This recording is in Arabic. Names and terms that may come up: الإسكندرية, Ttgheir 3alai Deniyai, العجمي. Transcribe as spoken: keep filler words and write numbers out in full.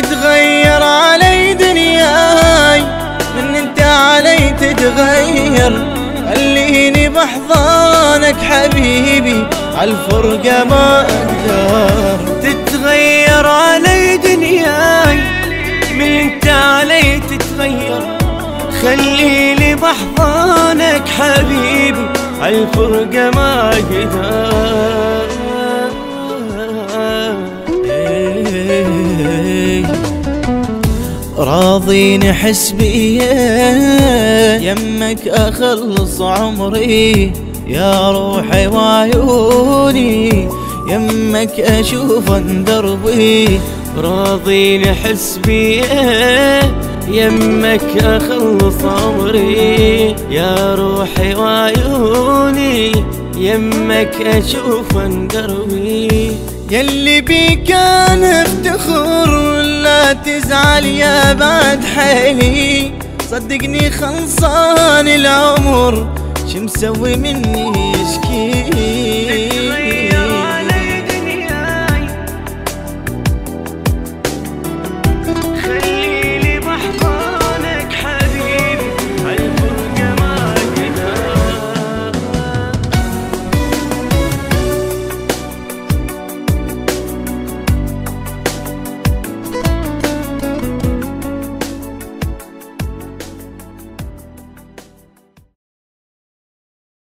تتغير علي دنياي، من انت علي تتغير. خليني بحضانك حبيبي، عالفرقة ما اقدر. تتغير علي دنياي، من انت علي تتغير. خليني بحضانك حبيبي، عالفرقة ما اقدر. راضي نحس بيا يمك اخلص عمري، يا روحي وعيوني يمك اشوف دربي. راضي نحس بيا يمك اخلص عمري، يا روحي وعيوني يمك اشوف دربي. يلي بي كان افتخر، لا تزعل يا بعد حالي، صدقني خلصان العمر شمسوي مني يشكي.